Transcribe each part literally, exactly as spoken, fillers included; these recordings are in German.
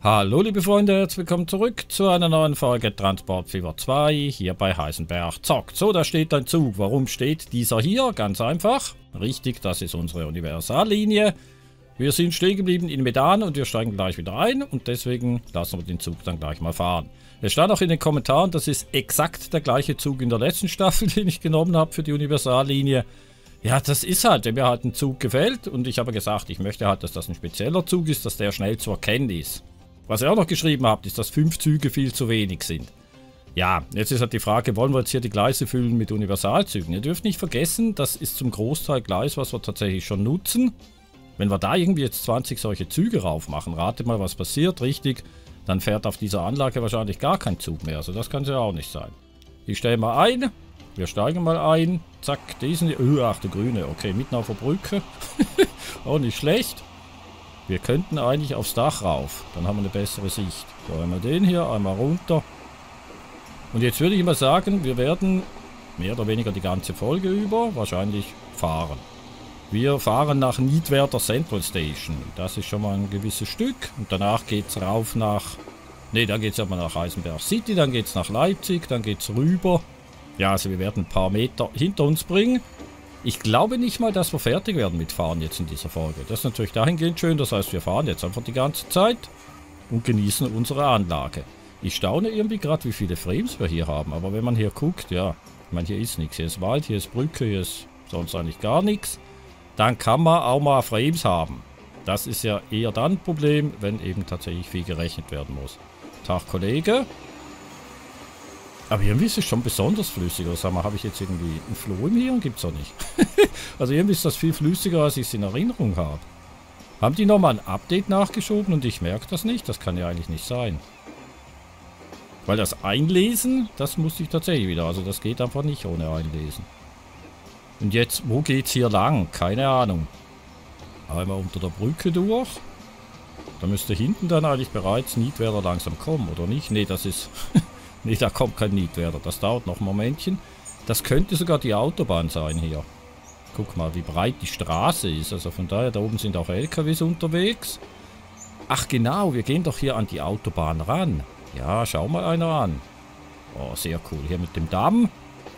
Hallo liebe Freunde, herzlich willkommen zurück zu einer neuen Folge Transport Fever zwei hier bei Heisenberg. Zack, so da steht ein Zug. Warum steht dieser hier? Ganz einfach. Richtig, das ist unsere Universallinie. Wir sind stehen geblieben in Medan und wir steigen gleich wieder ein und deswegen lassen wir den Zug dann gleich mal fahren. Es stand auch in den Kommentaren, das ist exakt der gleiche Zug in der letzten Staffel, den ich genommen habe für die Universallinie. Ja, das ist halt, mir hat ein Zug gefällt und ich habe gesagt, ich möchte halt, dass das ein spezieller Zug ist, dass der schnell zu erkennen ist. Was ihr auch noch geschrieben habt, ist, dass fünf Züge viel zu wenig sind. Ja, jetzt ist halt die Frage, wollen wir jetzt hier die Gleise füllen mit Universalzügen? Ihr dürft nicht vergessen, das ist zum Großteil Gleis, was wir tatsächlich schon nutzen. Wenn wir da irgendwie jetzt zwanzig solche Züge raufmachen, ratet mal, was passiert, richtig, dann fährt auf dieser Anlage wahrscheinlich gar kein Zug mehr. Also das kann es ja auch nicht sein. Ich stelle mal ein, wir steigen mal ein, zack, diesen, öh, ach der Grüne, okay, mitten auf der Brücke, auch nicht schlecht. Wir könnten eigentlich aufs Dach rauf, dann haben wir eine bessere Sicht. So, einmal den hier, einmal runter. Und jetzt würde ich mal sagen, wir werden mehr oder weniger die ganze Folge über wahrscheinlich fahren. Wir fahren nach Niederwerder Central Station. Das ist schon mal ein gewisses Stück. Und danach geht es rauf nach... Ne, dann geht es erstmal nach Eisenberg City, dann geht es nach Leipzig, dann geht es rüber. Ja, also wir werden ein paar Meter hinter uns bringen. Ich glaube nicht mal, dass wir fertig werden mit Fahren jetzt in dieser Folge. Das ist natürlich dahingehend schön. Das heißt, wir fahren jetzt einfach die ganze Zeit und genießen unsere Anlage. Ich staune irgendwie gerade, wie viele Frames wir hier haben. Aber wenn man hier guckt, ja, ich meine, hier ist nichts. Hier ist Wald, hier ist Brücke, hier ist sonst eigentlich gar nichts. Dann kann man auch mal Frames haben. Das ist ja eher dann ein Problem, wenn eben tatsächlich viel gerechnet werden muss. Tag, Kollege. Aber irgendwie ist es schon besonders flüssiger. Sag mal, habe ich jetzt irgendwie einen Floh im Hirn? Gibt's doch nicht. Also irgendwie ist das viel flüssiger, als ich es in Erinnerung habe. Haben die nochmal ein Update nachgeschoben und ich merke das nicht? Das kann ja eigentlich nicht sein. Weil das Einlesen, das musste ich tatsächlich wieder. Also das geht einfach nicht ohne Einlesen. Und jetzt, wo geht's hier lang? Keine Ahnung. Einmal unter der Brücke durch. Da müsste hinten dann eigentlich bereits Niederwerder langsam kommen, oder nicht? Nee, das ist... Nee, da kommt kein Niederwerder. Das dauert noch ein Momentchen. Das könnte sogar die Autobahn sein hier. Guck mal, wie breit die Straße ist. Also von daher, da oben sind auch L K Ws unterwegs. Ach genau, wir gehen doch hier an die Autobahn ran. Ja, schau mal einer an. Oh, sehr cool. Hier mit dem Damm.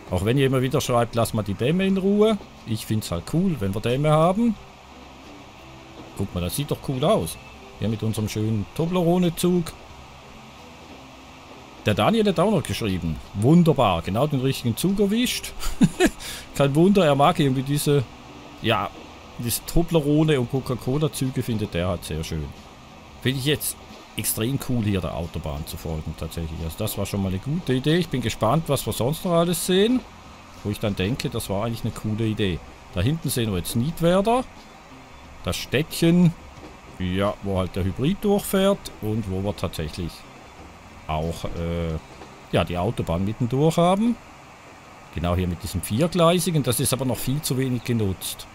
Auch wenn ihr immer wieder schreibt, lass mal die Dämme in Ruhe. Ich finde es halt cool, wenn wir Dämme haben. Guck mal, das sieht doch cool aus. Hier mit unserem schönen Toblerone-Zug. Der Daniel hat auch noch geschrieben. Wunderbar, genau den richtigen Zug erwischt. Kein Wunder, er mag irgendwie diese, ja, diese Toblerone und Coca-Cola-Züge findet er halt sehr schön. Finde ich jetzt extrem cool, hier der Autobahn zu folgen tatsächlich. Also das war schon mal eine gute Idee. Ich bin gespannt, was wir sonst noch alles sehen. Wo ich dann denke, das war eigentlich eine coole Idee. Da hinten sehen wir jetzt Niederwerder. Das Städtchen, ja, wo halt der Hybrid durchfährt und wo wir tatsächlich... auch äh, ja, die Autobahn mittendurch haben. Genau hier mit diesem viergleisigen. Das ist aber noch viel zu wenig genutzt.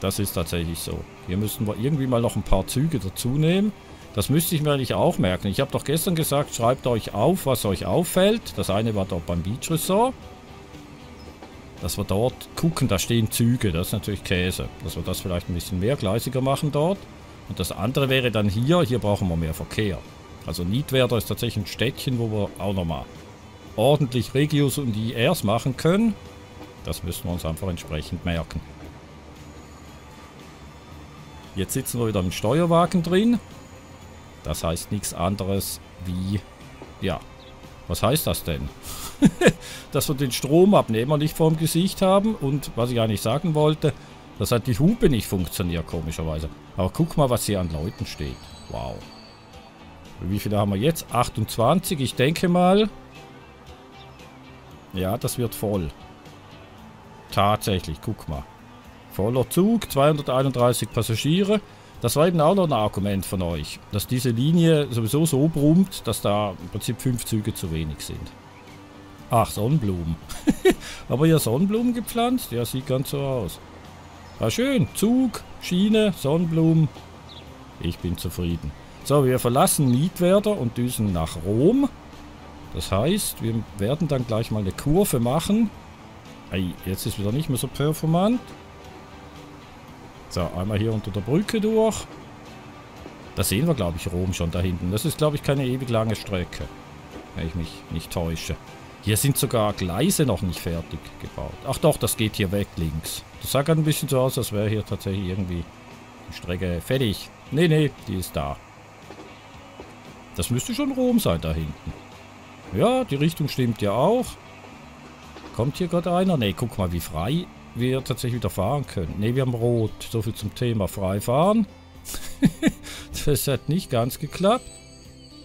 Das ist tatsächlich so. Hier müssten wir irgendwie mal noch ein paar Züge dazu nehmen. Das müsste ich mir eigentlich auch merken. Ich habe doch gestern gesagt, schreibt euch auf, was euch auffällt. Das eine war dort beim Beach Resort. Dass wir dort gucken, da stehen Züge. Das ist natürlich Käse. Dass wir das vielleicht ein bisschen mehr gleisiger machen dort. Und das andere wäre dann hier. Hier brauchen wir mehr Verkehr. Also Niederwerder ist tatsächlich ein Städtchen, wo wir auch nochmal ordentlich Regios und I Rs machen können. Das müssen wir uns einfach entsprechend merken. Jetzt sitzen wir wieder im Steuerwagen drin. Das heißt nichts anderes wie... Ja, was heißt das denn? Dass wir den Stromabnehmer nicht vorm Gesicht haben. Und was ich eigentlich sagen wollte, dass halt die Hupe nicht funktioniert, komischerweise. Aber guck mal, was hier an Leuten steht. Wow. Wie viele haben wir jetzt? achtundzwanzig. Ich denke mal... Ja, das wird voll. Tatsächlich, guck mal. Voller Zug, zweihunderteinunddreißig Passagiere. Das war eben auch noch ein Argument von euch. Dass diese Linie sowieso so brummt, dass da im Prinzip fünf Züge zu wenig sind. Ach, Sonnenblumen. Aber ja, Sonnenblumen gepflanzt? Ja, sieht ganz so aus. Ah, schön. Zug, Schiene, Sonnenblumen. Ich bin zufrieden. So, wir verlassen Niederwerder und düsen nach Rom. Das heißt, wir werden dann gleich mal eine Kurve machen. Ei, jetzt ist wieder nicht mehr so performant. So, einmal hier unter der Brücke durch. Da sehen wir, glaube ich, Rom schon da hinten. Das ist, glaube ich, keine ewig lange Strecke, wenn ich mich nicht täusche. Hier sind sogar Gleise noch nicht fertig gebaut. Ach doch, das geht hier weg links. Das sah gerade ein bisschen so aus, als wäre hier tatsächlich irgendwie die Strecke fertig. Nee, nee, die ist da. Das müsste schon Rom sein da hinten. Ja, die Richtung stimmt ja auch. Kommt hier gerade einer? Nee, guck mal, wie frei wir tatsächlich wieder fahren können. Nee, wir haben Rot. So viel zum Thema Freifahren. Das hat nicht ganz geklappt.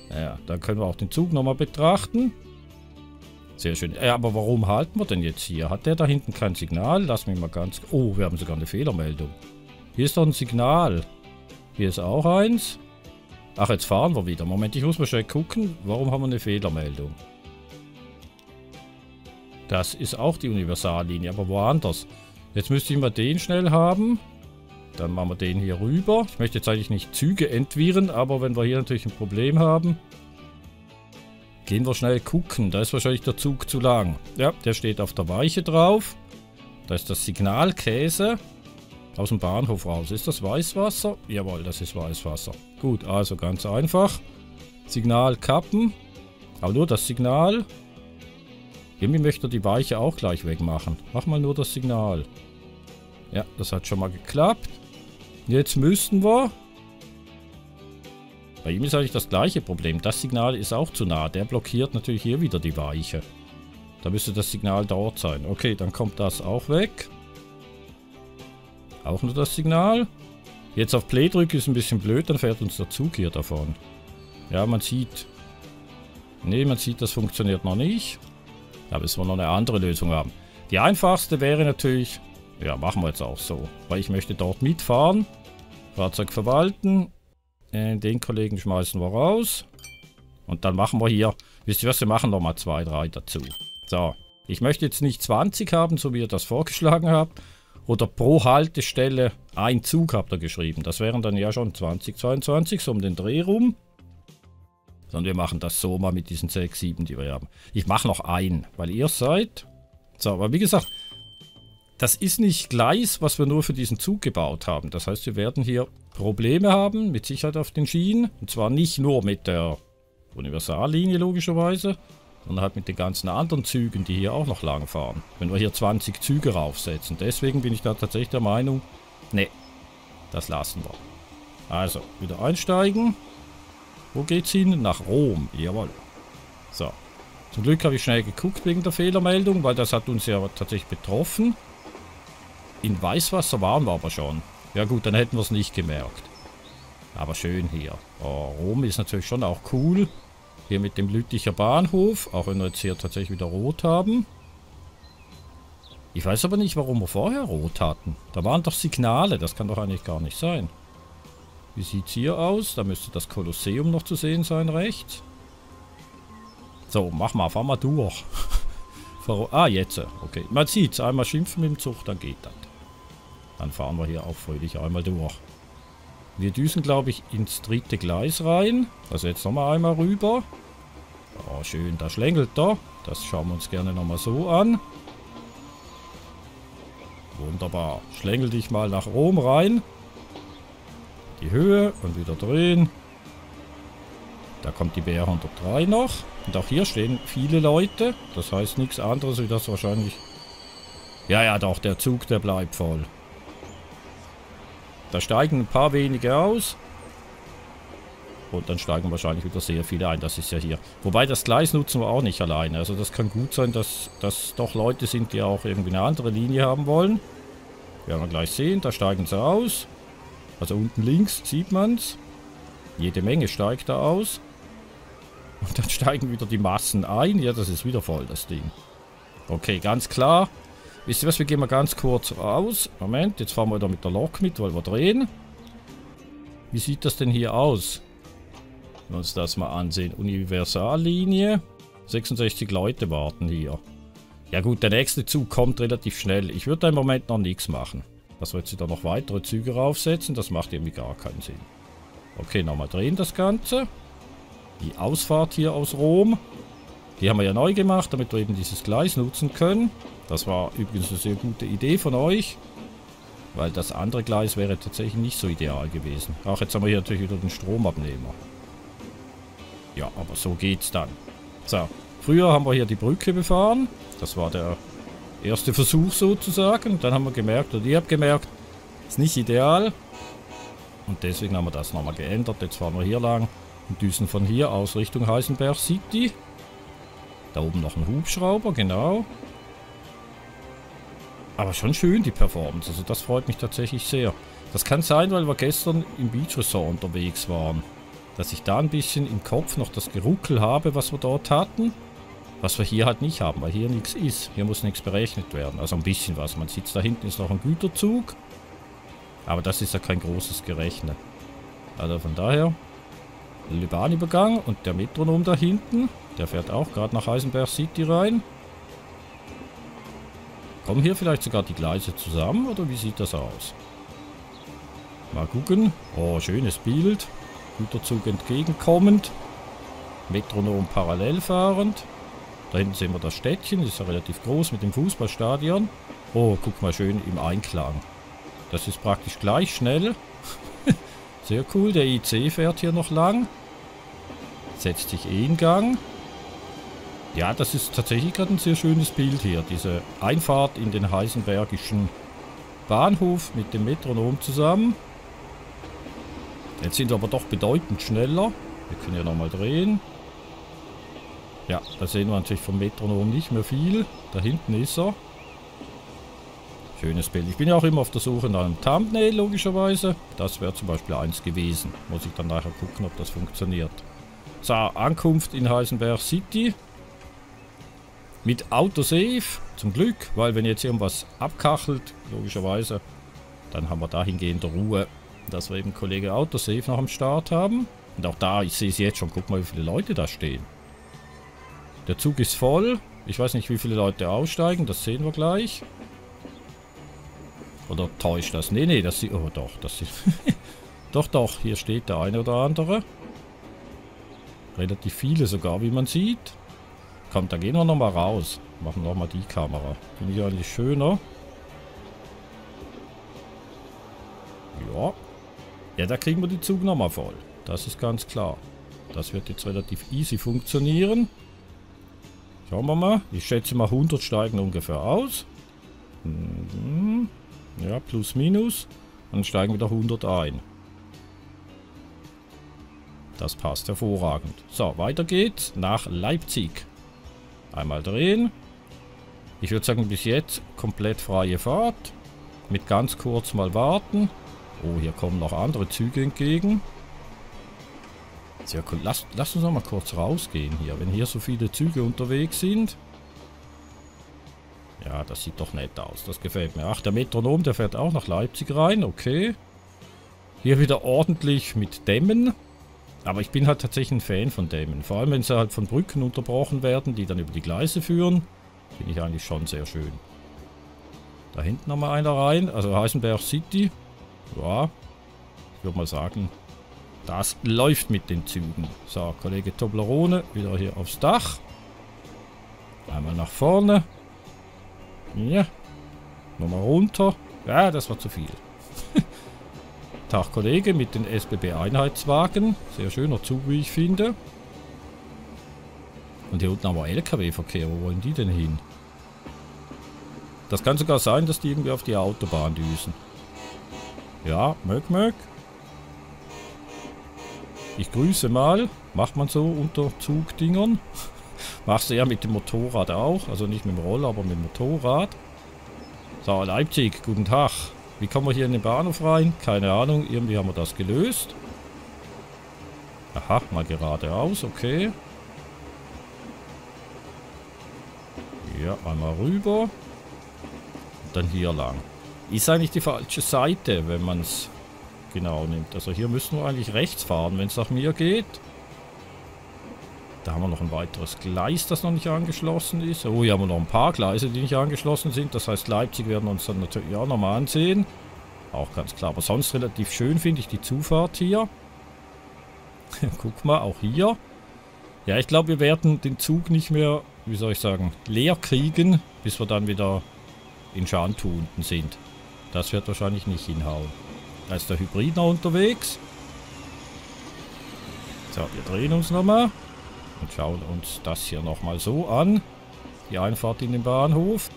Ja, dann können wir auch den Zug nochmal betrachten. Sehr schön. Ja, aber warum halten wir denn jetzt hier? Hat der da hinten kein Signal? Lass mich mal ganz... Oh, wir haben sogar eine Fehlermeldung. Hier ist doch ein Signal. Hier ist auch eins. Ach, jetzt fahren wir wieder. Moment, ich muss mal schnell gucken. Warum haben wir eine Fehlermeldung? Das ist auch die Universallinie, aber woanders. Jetzt müsste ich mal den schnell haben. Dann machen wir den hier rüber. Ich möchte jetzt eigentlich nicht Züge entwirren, aber wenn wir hier natürlich ein Problem haben, gehen wir schnell gucken. Da ist wahrscheinlich der Zug zu lang. Ja, der steht auf der Weiche drauf. Da ist das Signalkäse. Aus dem Bahnhof raus. Ist das Weißwasser? Jawohl, das ist Weißwasser. Gut, also ganz einfach. Signal kappen. Aber nur das Signal. Irgendwie möchte er die Weiche auch gleich wegmachen. Mach mal nur das Signal. Ja, das hat schon mal geklappt. Jetzt müssten wir... Bei ihm ist eigentlich das gleiche Problem. Das Signal ist auch zu nah. Der blockiert natürlich hier wieder die Weiche. Da müsste das Signal dort sein. Okay, dann kommt das auch weg. Auch nur das Signal. Jetzt auf Play drücken ist ein bisschen blöd, dann fährt uns der Zug hier davon. Ja, man sieht. Ne, man sieht, das funktioniert noch nicht. Da müssen wir noch eine andere Lösung haben. Die einfachste wäre natürlich, ja, machen wir jetzt auch so, weil ich möchte dort mitfahren. Fahrzeug verwalten. Äh, den Kollegen schmeißen wir raus. Und dann machen wir hier, wisst ihr was, wir machen nochmal zwei, drei dazu. So, ich möchte jetzt nicht zwanzig haben, so wie ihr das vorgeschlagen habt. Oder pro Haltestelle ein Zug habt ihr geschrieben. Das wären dann ja schon zwanzig, zweiundzwanzig, so um den Dreh rum. Sondern wir machen das so mal mit diesen sechs, sieben, die wir haben. Ich mache noch einen, weil ihr seid. So, aber wie gesagt, das ist nicht Gleis, was wir nur für diesen Zug gebaut haben. Das heißt, wir werden hier Probleme haben, mit Sicherheit auf den Schienen. Und zwar nicht nur mit der Universallinie logischerweise, und halt mit den ganzen anderen Zügen, die hier auch noch lang fahren. Wenn wir hier zwanzig Züge raufsetzen. Deswegen bin ich da tatsächlich der Meinung, nee, das lassen wir. Also, wieder einsteigen. Wo geht's hin? Nach Rom. Jawohl. So. Zum Glück habe ich schnell geguckt wegen der Fehlermeldung, weil das hat uns ja tatsächlich betroffen. In Weißwasser waren wir aber schon. Ja gut, dann hätten wir es nicht gemerkt. Aber schön hier. Oh, Rom ist natürlich schon auch cool. Hier mit dem Lütticher Bahnhof, auch wenn wir jetzt hier tatsächlich wieder Rot haben. Ich weiß aber nicht, warum wir vorher Rot hatten. Da waren doch Signale, das kann doch eigentlich gar nicht sein. Wie sieht es hier aus? Da müsste das Kolosseum noch zu sehen sein, rechts. So, mach mal, fahr mal durch. Ah, jetzt. Okay, man sieht es. Einmal schimpfen mit dem Zug, dann geht das. Dann fahren wir hier auch fröhlich einmal durch. Wir düsen, glaube ich, ins dritte Gleis rein. Also jetzt nochmal einmal rüber. Oh, schön, da schlängelt er. Das schauen wir uns gerne nochmal so an. Wunderbar. Schlängel dich mal nach Rom rein. Die Höhe und wieder drehen. Da kommt die B R hundertdrei noch. Und auch hier stehen viele Leute. Das heißt nichts anderes, wie das wahrscheinlich... Ja, ja, doch, der Zug, der bleibt voll. Da steigen ein paar wenige aus. Und dann steigen wahrscheinlich wieder sehr viele ein. Das ist ja hier. Wobei, das Gleis nutzen wir auch nicht alleine. Also das kann gut sein, dass das doch Leute sind, die auch irgendwie eine andere Linie haben wollen. Werden wir gleich sehen. Da steigen sie aus. Also unten links sieht man es. Jede Menge steigt da aus. Und dann steigen wieder die Massen ein. Ja, das ist wieder voll, das Ding. Okay, ganz klar. Wisst ihr was, wir gehen mal ganz kurz raus. Moment, jetzt fahren wir wieder mit der Lok mit, weil wir drehen. Wie sieht das denn hier aus? Wenn wir uns das mal ansehen. Universallinie. sechsundsechzig Leute warten hier. Ja gut, der nächste Zug kommt relativ schnell. Ich würde da im Moment noch nichts machen. Dass wir jetzt da noch weitere Züge raufsetzen, das macht irgendwie gar keinen Sinn. Okay, nochmal drehen das Ganze. Die Ausfahrt hier aus Rom. Die haben wir ja neu gemacht, damit wir eben dieses Gleis nutzen können. Das war übrigens eine sehr gute Idee von euch. Weil das andere Gleis wäre tatsächlich nicht so ideal gewesen. Ach, jetzt haben wir hier natürlich wieder den Stromabnehmer. Ja, aber so geht's dann. So, früher haben wir hier die Brücke befahren. Das war der erste Versuch sozusagen. Dann haben wir gemerkt, und ihr habt gemerkt, ist nicht ideal. Und deswegen haben wir das nochmal geändert. Jetzt fahren wir hier lang und düsen von hier aus Richtung Heisenberg City. Da oben noch ein Hubschrauber, genau. Aber schon schön, die Performance. Also das freut mich tatsächlich sehr. Das kann sein, weil wir gestern im Beachresort unterwegs waren. Dass ich da ein bisschen im Kopf noch das Geruckel habe, was wir dort hatten. Was wir hier halt nicht haben, weil hier nichts ist. Hier muss nichts berechnet werden. Also ein bisschen was. Man sieht, da hinten ist noch ein Güterzug. Aber das ist ja kein großes Gerechne. Also von daher. Bahnübergang und der Metronom da hinten. Der fährt auch gerade nach Eisenberg City rein. Kommen hier vielleicht sogar die Gleise zusammen, oder wie sieht das aus? Mal gucken. Oh, schönes Bild. Güterzug entgegenkommend. Metronom parallel fahrend. Da hinten sehen wir das Städtchen, das ist ja relativ groß mit dem Fußballstadion. Oh, guck mal, schön im Einklang. Das ist praktisch gleich schnell. Sehr cool, der I C fährt hier noch lang. Setzt sich eh in Gang. Ja, das ist tatsächlich gerade ein sehr schönes Bild hier. Diese Einfahrt in den Heisenbergischen Bahnhof mit dem Metronom zusammen. Jetzt sind wir aber doch bedeutend schneller. Wir können ja nochmal drehen. Ja, da sehen wir natürlich vom Metronom nicht mehr viel. Da hinten ist er. Schönes Bild. Ich bin ja auch immer auf der Suche nach einem Thumbnail, logischerweise. Das wäre zum Beispiel eins gewesen. Muss ich dann nachher gucken, ob das funktioniert. So, Ankunft in Heisenberg City. Mit Autosave, zum Glück, weil wenn jetzt irgendwas abkachelt, logischerweise, dann haben wir dahingehende Ruhe, dass wir eben Kollege Autosave noch am Start haben. Und auch da, ich sehe es jetzt schon, guck mal, wie viele Leute da stehen. Der Zug ist voll. Ich weiß nicht, wie viele Leute aussteigen, das sehen wir gleich. Oder täuscht das? Nee, nee, das sieht... Oh doch, das sieht... doch, doch, hier steht der eine oder andere. Relativ viele sogar, wie man sieht. Kommt, da gehen wir nochmal raus. Machen nochmal die Kamera. Finde ich eigentlich schöner. Ja. Ja, da kriegen wir die Zug nochmal voll. Das ist ganz klar. Das wird jetzt relativ easy funktionieren. Schauen wir mal. Ich schätze mal hundert steigen ungefähr aus. Ja, plus minus. Und dann steigen wieder hundert ein. Das passt hervorragend. So, weiter geht's nach Leipzig. Einmal drehen. Ich würde sagen, bis jetzt komplett freie Fahrt. Mit ganz kurz mal warten. Oh, hier kommen noch andere Züge entgegen. Sehr cool. Lass, lass uns noch mal kurz rausgehen hier, wenn hier so viele Züge unterwegs sind. Ja, das sieht doch nett aus. Das gefällt mir. Ach, der Metronom, der fährt auch nach Leipzig rein. Okay. Hier wieder ordentlich mit Dämmen. Aber ich bin halt tatsächlich ein Fan von Dämmen. Vor allem, wenn sie halt von Brücken unterbrochen werden, die dann über die Gleise führen. Finde ich eigentlich schon sehr schön. Da hinten nochmal einer rein. Also Heisenberg City. Ja. Ich würde mal sagen, das läuft mit den Zügen. So, Kollege Toblerone wieder hier aufs Dach. Einmal nach vorne. Ja. Nochmal runter. Ja, das war zu viel. Tag Kollege mit den S B B Einheitswagen. Sehr schöner Zug, wie ich finde. Und hier unten haben wir L K W-Verkehr. Wo wollen die denn hin? Das kann sogar sein, dass die irgendwie auf die Autobahn düsen. Ja, mög, mög. Ich grüße mal. Macht man so unter Zugdingern. Machst du ja mit dem Motorrad auch. Also nicht mit dem Roller, aber mit dem Motorrad. So, Leipzig, guten Tag. Wie kommen wir hier in den Bahnhof rein? Keine Ahnung, irgendwie haben wir das gelöst. Aha, mal geradeaus, okay. Ja, einmal rüber. Und dann hier lang. Ist eigentlich die falsche Seite, wenn man es genau nimmt. Also hier müssen wir eigentlich rechts fahren, wenn es nach mir geht. Da haben wir noch ein weiteres Gleis, das noch nicht angeschlossen ist. Oh, hier haben wir noch ein paar Gleise, die nicht angeschlossen sind. Das heißt, Leipzig werden wir uns dann natürlich auch nochmal ansehen. Auch ganz klar. Aber sonst relativ schön finde ich die Zufahrt hier. Guck mal, auch hier. Ja, ich glaube, wir werden den Zug nicht mehr, wie soll ich sagen, leer kriegen, bis wir dann wieder in Schantu unten sind. Das wird wahrscheinlich nicht hinhauen. Da ist der Hybrid noch unterwegs. So, wir drehen uns nochmal und schauen uns das hier nochmal so an. Die Einfahrt in den Bahnhof.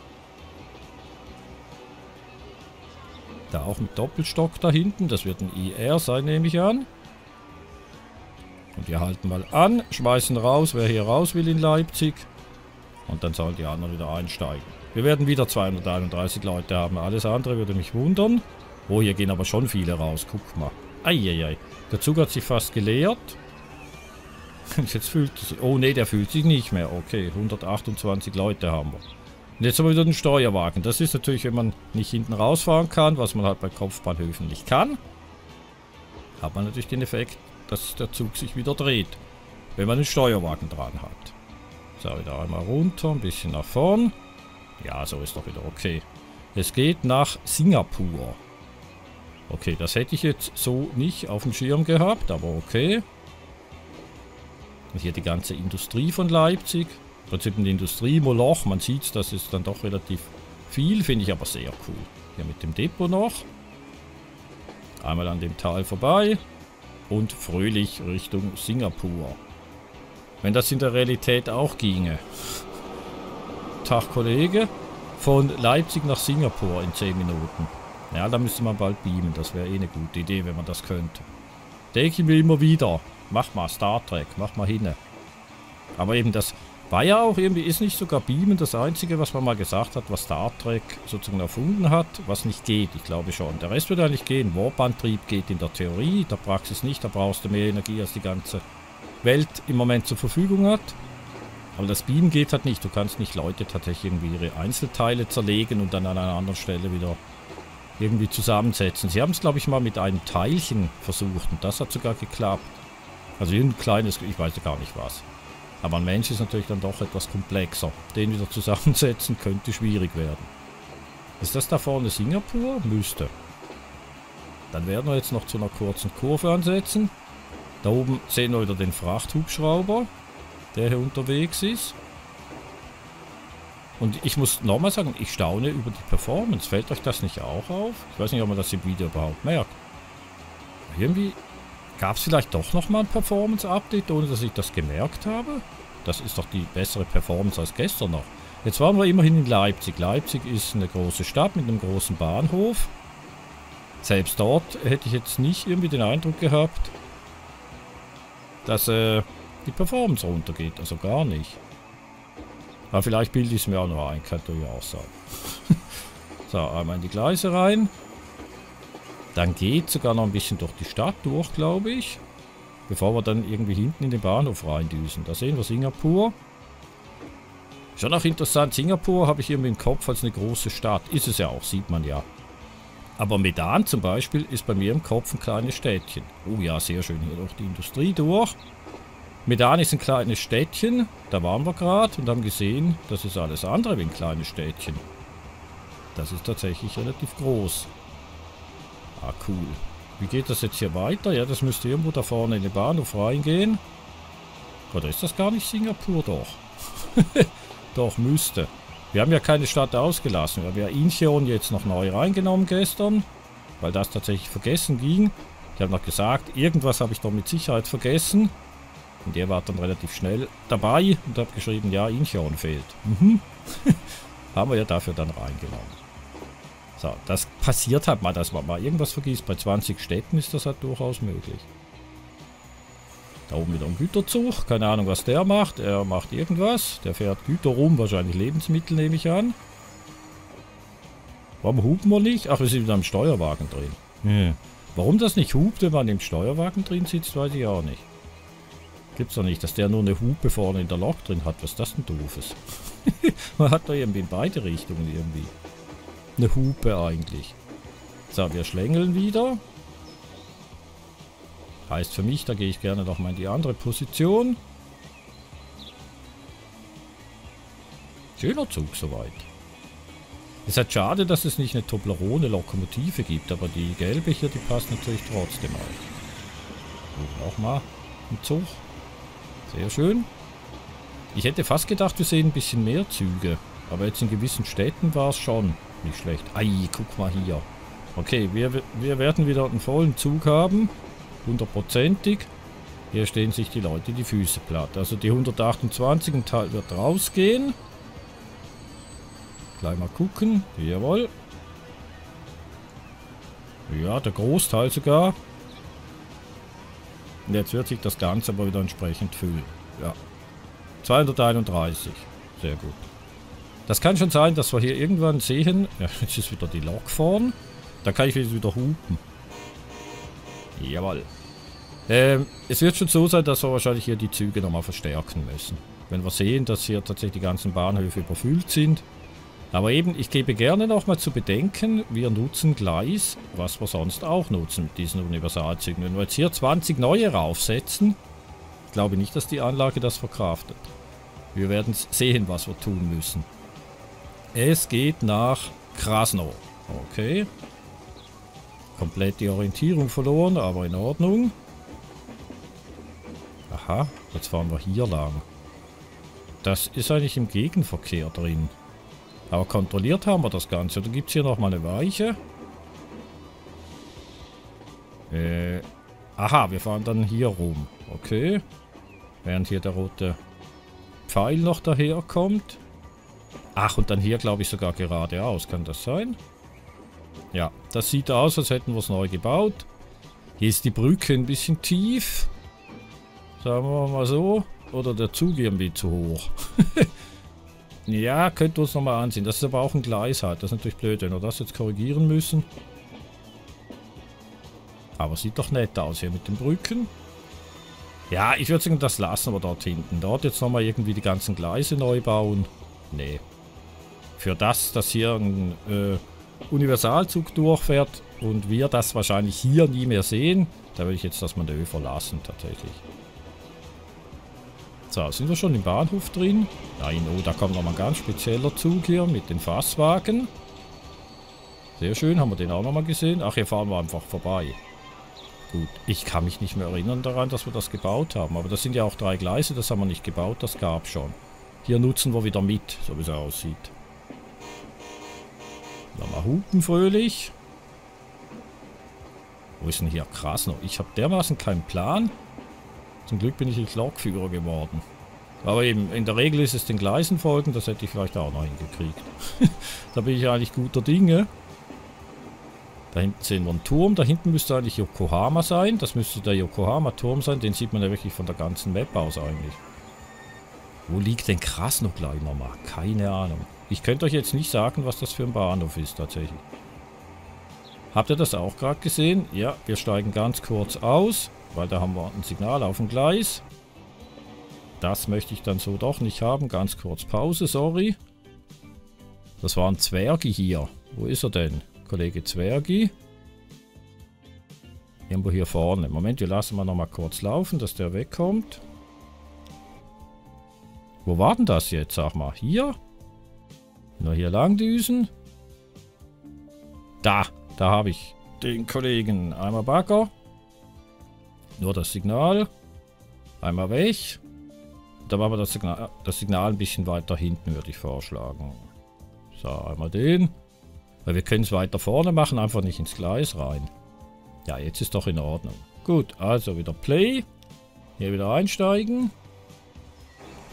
Da auch ein Doppelstock da hinten. Das wird ein I R sein, nehme ich an. Und wir halten mal an, schmeißen raus, wer hier raus will in Leipzig. Und dann sollen die anderen wieder einsteigen. Wir werden wieder zweihunderteinunddreißig Leute haben. Alles andere würde mich wundern. Oh, hier gehen aber schon viele raus. Guck mal. Eieiei. Der Zug hat sich fast geleert. Jetzt fühlt er sich... Oh, nee, der fühlt sich nicht mehr. Okay, hundertachtundzwanzig Leute haben wir. Und jetzt haben wir wieder den Steuerwagen. Das ist natürlich, wenn man nicht hinten rausfahren kann, was man halt bei Kopfbahnhöfen nicht kann, hat man natürlich den Effekt, dass der Zug sich wieder dreht, wenn man den Steuerwagen dran hat. So, wieder einmal runter, ein bisschen nach vorn. Ja, so ist doch wieder okay. Es geht nach Singapur. Okay, das hätte ich jetzt so nicht auf dem Schirm gehabt, aber okay. Und hier die ganze Industrie von Leipzig. Im Prinzip ein Industriemoloch, man sieht es, das ist dann doch relativ viel, finde ich aber sehr cool. Hier mit dem Depot noch. Einmal an dem Tal vorbei. Und fröhlich Richtung Singapur. Wenn das in der Realität auch ginge. Tag Kollege. Von Leipzig nach Singapur in zehn Minuten. Ja, da müsste man bald beamen. Das wäre eh eine gute Idee, wenn man das könnte. Denke ich mir immer wieder. Mach mal Star Trek, mach mal hin. Aber eben das war ja auch irgendwie, ist nicht sogar beamen das Einzige, was man mal gesagt hat, was Star Trek sozusagen erfunden hat, was nicht geht. Ich glaube schon. Der Rest wird eigentlich gehen. Warp-Antrieb geht in der Theorie, in der Praxis nicht. Da brauchst du mehr Energie, als die ganze Welt im Moment zur Verfügung hat. Aber das Beam geht halt nicht. Du kannst nicht Leute tatsächlich irgendwie ihre Einzelteile zerlegen und dann an einer anderen Stelle wieder irgendwie zusammensetzen. Sie haben es, glaube ich, mal mit einem Teilchen versucht und das hat sogar geklappt. Also ein kleines, ich weiß gar nicht was. Aber ein Mensch ist natürlich dann doch etwas komplexer. Den wieder zusammensetzen könnte schwierig werden. Ist das da vorne Singapur? Müsste. Dann werden wir jetzt noch zu einer kurzen Kurve ansetzen. Da oben sehen wir wieder den Frachthubschrauber, der hier unterwegs ist. Und ich muss nochmal sagen, ich staune über die Performance. Fällt euch das nicht auch auf? Ich weiß nicht, ob man das im Video überhaupt merkt. Irgendwie... Gab es vielleicht doch nochmal ein Performance-Update, ohne dass ich das gemerkt habe? Das ist doch die bessere Performance als gestern noch. Jetzt waren wir immerhin in Leipzig. Leipzig ist eine große Stadt mit einem großen Bahnhof. Selbst dort hätte ich jetzt nicht irgendwie den Eindruck gehabt, dass äh, die Performance runtergeht. Also gar nicht. Aber vielleicht bilde ich es mir auch noch ein, kann ich auch sagen. So, einmal in die Gleise rein. Dann geht sogar noch ein bisschen durch die Stadt durch, glaube ich. Bevor wir dann irgendwie hinten in den Bahnhof reindüsen. Da sehen wir Singapur. Schon auch interessant. Singapur habe ich irgendwie im Kopf als eine große Stadt. Ist es ja auch, sieht man ja. Aber Medan zum Beispiel ist bei mir im Kopf ein kleines Städtchen. Oh ja, sehr schön hier durch die Industrie durch. Medan ist ein kleines Städtchen. Da waren wir gerade und haben gesehen, das ist alles andere wie ein kleines Städtchen. Das ist tatsächlich relativ groß. Ah, cool. Wie geht das jetzt hier weiter? Ja, das müsste irgendwo da vorne in den Bahnhof reingehen. Oder ist das gar nicht Singapur? Doch. Doch, müsste. Wir haben ja keine Stadt ausgelassen. Wir haben ja Incheon jetzt noch neu reingenommen gestern. Weil das tatsächlich vergessen ging. Ich habe noch gesagt, irgendwas habe ich doch mit Sicherheit vergessen. Und ihr wart dann relativ schnell dabei. Und habe geschrieben, ja, Incheon fehlt. Mhm. Haben wir ja dafür dann reingenommen. So, das passiert halt mal, dass man mal irgendwas vergisst. Bei zwanzig Städten ist das halt durchaus möglich. Da oben wieder ein Güterzug. Keine Ahnung, was der macht. Er macht irgendwas. Der fährt Güter rum. Wahrscheinlich Lebensmittel, nehme ich an. Warum hupen wir nicht? Ach, wir sind wieder im Steuerwagen drin. Hm. Warum das nicht hupt, wenn man im Steuerwagen drin sitzt, weiß ich auch nicht. Gibt's doch nicht, dass der nur eine Hupe vorne in der Lok drin hat. Was ist das denn Doofes? Man hat da irgendwie in beide Richtungen irgendwie. Eine Hupe eigentlich. So, wir schlängeln wieder. Heißt für mich, da gehe ich gerne nochmal in die andere Position. Schöner Zug soweit. Es ist halt schade, dass es nicht eine Toblerone-Lokomotive gibt, aber die gelbe hier, die passt natürlich trotzdem auf. Nochmal ein Zug. Sehr schön. Ich hätte fast gedacht, wir sehen ein bisschen mehr Züge. Aber jetzt in gewissen Städten war es schon nicht schlecht. Ei, guck mal hier. Okay, wir, wir werden wieder einen vollen Zug haben. Hundertprozentig. Hier stehen sich die Leute die Füße platt. Also die hundertachtundzwanzig im Teil wird rausgehen. Gleich mal gucken. Jawohl. Ja, der Großteil sogar. Und jetzt wird sich das Ganze aber wieder entsprechend füllen. Ja. zweihunderteinunddreißig. Sehr gut. Das kann schon sein, dass wir hier irgendwann sehen. Ja, jetzt ist wieder die Lok vorn. Da kann ich jetzt wieder hupen. Jawohl. Ähm, es wird schon so sein, dass wir wahrscheinlich hier die Züge nochmal verstärken müssen. Wenn wir sehen, dass hier tatsächlich die ganzen Bahnhöfe überfüllt sind. Aber eben, ich gebe gerne nochmal zu bedenken, wir nutzen Gleis, was wir sonst auch nutzen mit diesen Universalzügen. Wenn wir jetzt hier zwanzig neue raufsetzen, ich glaube nicht, dass die Anlage das verkraftet. Wir werden sehen, was wir tun müssen. Es geht nach Krasno. Okay. Komplett die Orientierung verloren, aber in Ordnung. Aha, jetzt fahren wir hier lang. Das ist eigentlich im Gegenverkehr drin. Aber kontrolliert haben wir das Ganze. Oder gibt es hier nochmal eine Weiche? Äh, aha, wir fahren dann hier rum. Okay. Während hier der rote Pfeil noch daherkommt. Ach, und dann hier glaube ich sogar geradeaus. Kann das sein? Ja, das sieht aus, als hätten wir es neu gebaut. Hier ist die Brücke ein bisschen tief. Sagen wir mal so. Oder der Zug irgendwie zu hoch. Ja, könnten wir uns nochmal ansehen. Das ist aber auch ein Gleis halt. Das ist natürlich blöd, wenn wir das jetzt korrigieren müssen. Aber sieht doch nett aus hier mit den Brücken. Ja, ich würde sagen, das lassen wir dort hinten. Dort jetzt nochmal irgendwie die ganzen Gleise neu bauen. Nee. Für das, dass hier ein äh, Universalzug durchfährt und wir das wahrscheinlich hier nie mehr sehen, da würde ich jetzt das Manöver lassen tatsächlich. So, sind wir schon im Bahnhof drin? Nein, oh, da kommt nochmal ein ganz spezieller Zug hier mit den Fasswagen. Sehr schön, haben wir den auch nochmal gesehen. Ach, hier fahren wir einfach vorbei. Gut, ich kann mich nicht mehr erinnern daran, dass wir das gebaut haben. Aber das sind ja auch drei Gleise, das haben wir nicht gebaut, das gab es schon. Hier nutzen wir wieder mit, so wie es aussieht. Nochmal hupen fröhlich. Wo ist denn hier Krasno? Ich habe dermaßen keinen Plan. Zum Glück bin ich nicht Lokführer geworden. Aber eben, in der Regel ist es den Gleisen folgen, das hätte ich vielleicht auch noch hingekriegt. Da bin ich eigentlich guter Dinge. Da hinten sehen wir einen Turm, da hinten müsste eigentlich Yokohama sein. Das müsste der Yokohama-Turm sein, den sieht man ja wirklich von der ganzen Map aus eigentlich. Wo liegt denn Krasno gleich nochmal? Keine Ahnung. Ich könnte euch jetzt nicht sagen, was das für ein Bahnhof ist tatsächlich. Habt ihr das auch gerade gesehen? Ja, wir steigen ganz kurz aus. Weil da haben wir ein Signal auf dem Gleis. Das möchte ich dann so doch nicht haben. Ganz kurz Pause, sorry. Das waren Zwergi hier. Wo ist er denn? Kollege Zwergi. Irgendwo hier vorne. Moment, wir lassen mal nochmal kurz laufen, dass der wegkommt. Wo war denn das jetzt? Sag mal, hier? Nur hier langdüsen. Da, da habe ich den Kollegen. Einmal Bagger. Nur das Signal. Einmal weg. Da machen wir das Signal, das Signal ein bisschen weiter hinten, würde ich vorschlagen. So, einmal den. Weil wir können es weiter vorne machen, einfach nicht ins Gleis rein. Ja, jetzt ist doch in Ordnung. Gut, also wieder Play. Hier wieder einsteigen.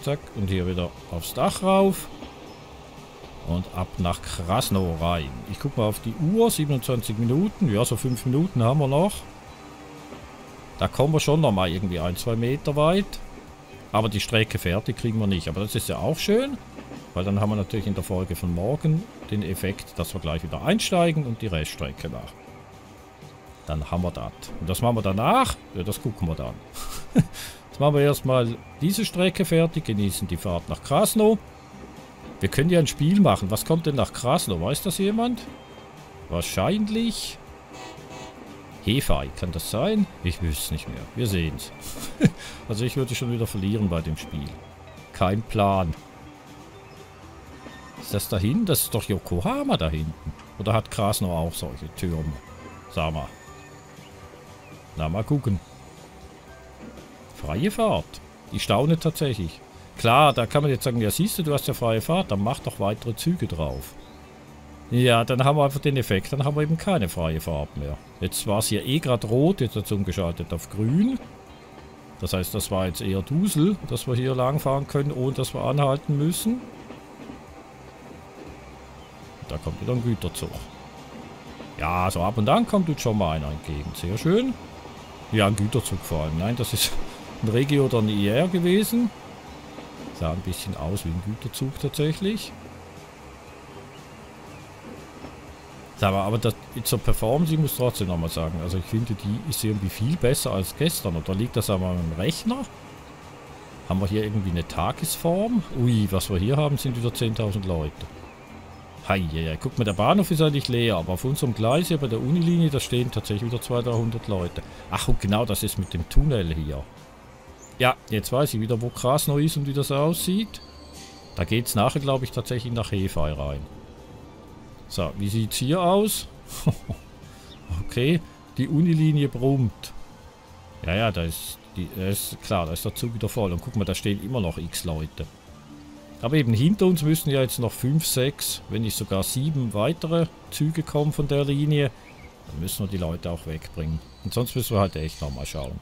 Zack, und hier wieder aufs Dach rauf. Und ab nach Krasno rein. Ich gucke mal auf die Uhr, siebenundzwanzig Minuten. Ja, so fünf Minuten haben wir noch. Da kommen wir schon nochmal irgendwie ein, zwei Meter weit. Aber die Strecke fertig kriegen wir nicht. Aber das ist ja auch schön. Weil dann haben wir natürlich in der Folge von morgen den Effekt, dass wir gleich wieder einsteigen und die Reststrecke machen. Dann haben wir das. Und das machen wir danach. Ja, das gucken wir dann. Jetzt machen wir erstmal diese Strecke fertig. Genießen die Fahrt nach Krasno. Wir können ja ein Spiel machen. Was kommt denn nach Krasno? Weiß das jemand? Wahrscheinlich... Hefei, kann das sein? Ich wüsste es nicht mehr. Wir sehen es. Also ich würde schon wieder verlieren bei dem Spiel. Kein Plan. Ist das da hinten? Das ist doch Yokohama da hinten. Oder hat Krasno auch solche Türme? Sag mal. Na, mal gucken. Freie Fahrt. Ich staune tatsächlich. Klar, da kann man jetzt sagen, ja siehst du, du hast ja freie Fahrt, dann mach doch weitere Züge drauf. Ja, dann haben wir einfach den Effekt. Dann haben wir eben keine freie Fahrt mehr. Jetzt war es hier eh gerade rot, jetzt hat es umgeschaltet auf grün. Das heißt, das war jetzt eher Dusel, dass wir hier langfahren können, ohne dass wir anhalten müssen. Da kommt wieder ein Güterzug. Ja, so ab und an kommt uns schon mal einer entgegen. Sehr schön. Ja, ein Güterzug vor allem. Nein, das ist ein Regio oder ein I R gewesen. Sah ein bisschen aus wie ein Güterzug tatsächlich. Sag mal, aber das, zur Performance, ich muss trotzdem nochmal sagen, also ich finde, die ist irgendwie viel besser als gestern. Oder liegt das einmal am Rechner? Haben wir hier irgendwie eine Tagesform? Ui, was wir hier haben, sind wieder zehntausend Leute. Hei, hei, hei. Guck mal, der Bahnhof ist eigentlich leer, aber auf unserem Gleis hier bei der Unilinie, da stehen tatsächlich wieder zweihundert, dreihundert Leute. Ach, und genau, das ist mit dem Tunnel hier. Ja, jetzt weiß ich wieder, wo Krasno ist und wie das aussieht. Da geht es nachher, glaube ich, tatsächlich nach Hefei rein. So, wie sieht es hier aus? Okay, die Unilinie brummt. Ja, ja, da ist, die, da ist klar, da ist der Zug wieder voll. Und guck mal, da stehen immer noch x Leute. Aber eben hinter uns müssen ja jetzt noch fünf, sechs, wenn nicht sogar sieben weitere Züge kommen von der Linie. Dann müssen wir die Leute auch wegbringen. Und sonst müssen wir halt echt nochmal schauen.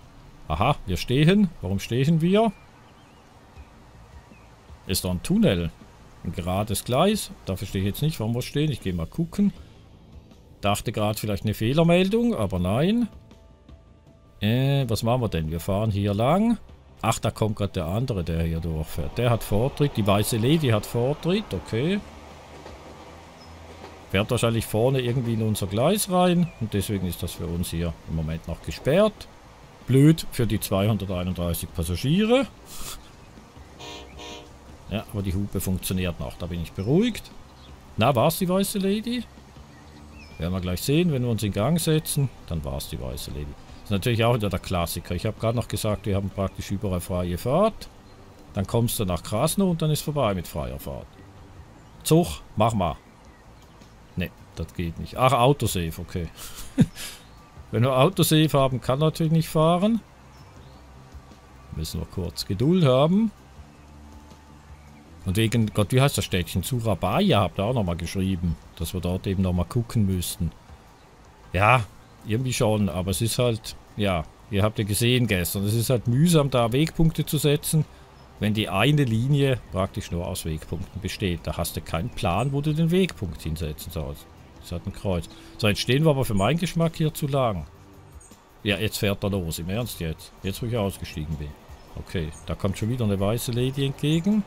Aha, wir stehen. Warum stehen wir? Ist da ein Tunnel? Ein gerades Gleis. Da verstehe ich jetzt nicht, warum wir stehen. Ich gehe mal gucken. Dachte gerade vielleicht eine Fehlermeldung, aber nein. Äh, was machen wir denn? Wir fahren hier lang. Ach, da kommt gerade der andere, der hier durchfährt. Der hat Vortritt. Die weiße Lady hat Vortritt. Okay. Fährt wahrscheinlich vorne irgendwie in unser Gleis rein. Und deswegen ist das für uns hier im Moment noch gesperrt. Blöd für die zweihunderteinunddreißig Passagiere. Ja, aber die Hupe funktioniert noch. Da bin ich beruhigt. Na, war's die weiße Lady? Werden wir gleich sehen, wenn wir uns in Gang setzen. Dann war's die weiße Lady. Das ist natürlich auch wieder der Klassiker. Ich habe gerade noch gesagt, wir haben praktisch überall freie Fahrt. Dann kommst du nach Krasno und dann ist vorbei mit freier Fahrt. Zug, mach mal. Ne, das geht nicht. Ach, Autosave, okay. Wenn wir Autosave haben, kann natürlich nicht fahren. Müssen wir kurz Geduld haben. Und wegen, Gott, wie heißt das Städtchen? Surabaya habt ihr auch nochmal geschrieben, dass wir dort eben nochmal gucken müssten. Ja, irgendwie schon, aber es ist halt, ja, ihr habt ja gesehen gestern, es ist halt mühsam, da Wegpunkte zu setzen, wenn die eine Linie praktisch nur aus Wegpunkten besteht. Da hast du keinen Plan, wo du den Wegpunkt hinsetzen sollst. Das hat ein Kreuz. So, jetzt stehen wir aber für meinen Geschmack hier zu lang. Ja, jetzt fährt er los, im Ernst jetzt. Jetzt, wo ich ausgestiegen bin. Okay, da kommt schon wieder eine weiße Lady entgegen.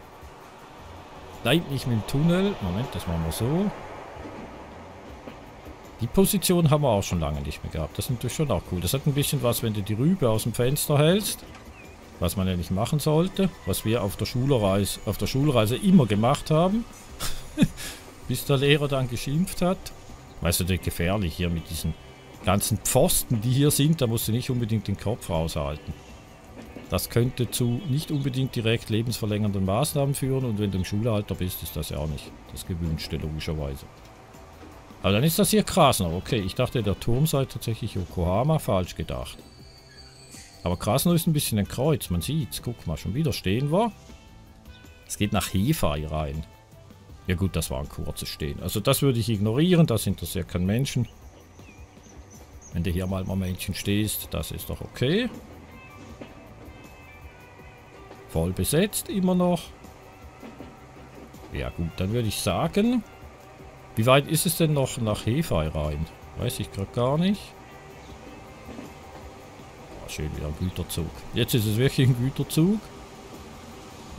Nein, nicht mit dem Tunnel. Moment, das machen wir so. Die Position haben wir auch schon lange nicht mehr gehabt. Das ist natürlich schon auch cool. Das hat ein bisschen was, wenn du die Rübe aus dem Fenster hältst. Was man ja nicht machen sollte. Was wir auf der Schulreise, auf der Schulreise immer gemacht haben. Bis der Lehrer dann geschimpft hat. Weißt du, das ist gefährlich hier mit diesen ganzen Pfosten, die hier sind. Da musst du nicht unbedingt den Kopf raushalten. Das könnte zu nicht unbedingt direkt lebensverlängernden Maßnahmen führen. Und wenn du im Schulalter bist, ist das ja auch nicht das Gewünschte, logischerweise. Aber dann ist das hier Krasno. Okay, ich dachte, der Turm sei tatsächlich Yokohama. Falsch gedacht. Aber Krasno ist ein bisschen ein Kreuz. Man sieht's. Guck mal, schon wieder stehen wir. Es geht nach Hefei rein. Ja gut, das war ein kurzes Stehen. Also das würde ich ignorieren. Das interessiert keinen Menschen. Wenn du hier mal im Momentchen stehst, das ist doch okay. Voll besetzt, immer noch. Ja gut, dann würde ich sagen, wie weit ist es denn noch nach Hefei rein? Weiß ich gerade gar nicht. Oh, schön, wieder ein Güterzug. Jetzt ist es wirklich ein Güterzug.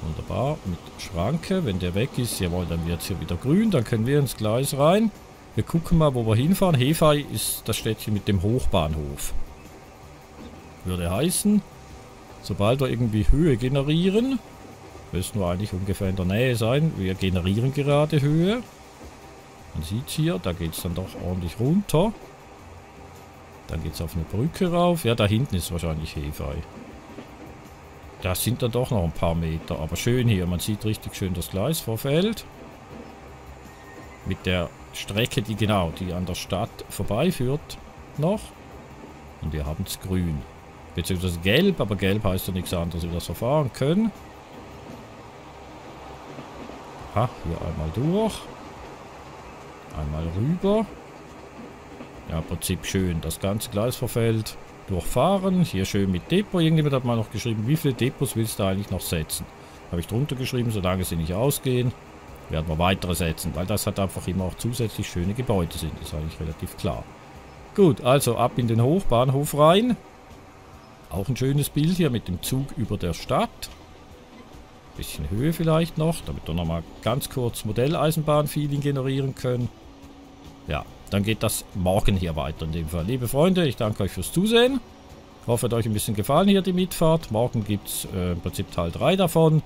Wunderbar, mit Schranke. Wenn der weg ist, jawohl, dann wird es hier wieder grün. Dann können wir ins Gleis rein. Wir gucken mal, wo wir hinfahren. Hefei ist das Städtchen mit dem Hochbahnhof. Würde heißen... Sobald wir irgendwie Höhe generieren, müssen wir eigentlich ungefähr in der Nähe sein. Wir generieren gerade Höhe. Man sieht es hier, da geht es dann doch ordentlich runter. Dann geht es auf eine Brücke rauf. Ja, da hinten ist wahrscheinlich Hefei. Das sind dann doch noch ein paar Meter. Aber schön hier, man sieht richtig schön das Gleisvorfeld. Mit der Strecke, die genau, die an der Stadt vorbeiführt noch. Und wir haben es grün. Beziehungsweise gelb, aber gelb heißt ja nichts anderes, wie wir das verfahren können. Aha, hier einmal durch. Einmal rüber. Ja, im Prinzip schön. Das ganze Gleis verfällt. Durchfahren. Hier schön mit Depot. Irgendjemand hat mal noch geschrieben, wie viele Depots willst du eigentlich noch setzen? Habe ich drunter geschrieben, solange sie nicht ausgehen, werden wir weitere setzen, weil das halt einfach immer auch zusätzlich schöne Gebäude sind. Das ist eigentlich relativ klar. Gut, also ab in den Hochbahnhof rein. Auch ein schönes Bild hier mit dem Zug über der Stadt. Bisschen Höhe vielleicht noch, damit wir nochmal ganz kurz Modelleisenbahn-Feeling generieren können. Ja, dann geht das morgen hier weiter in dem Fall. Liebe Freunde, ich danke euch fürs Zusehen. Ich hoffe, hat euch ein bisschen gefallen hier die Mitfahrt. Morgen gibt es äh, im Prinzip Teil drei davon.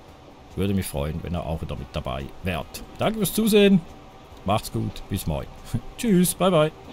Würde mich freuen, wenn ihr auch wieder mit dabei wärt. Danke fürs Zusehen. Macht's gut. Bis morgen. Tschüss. Bye, bye.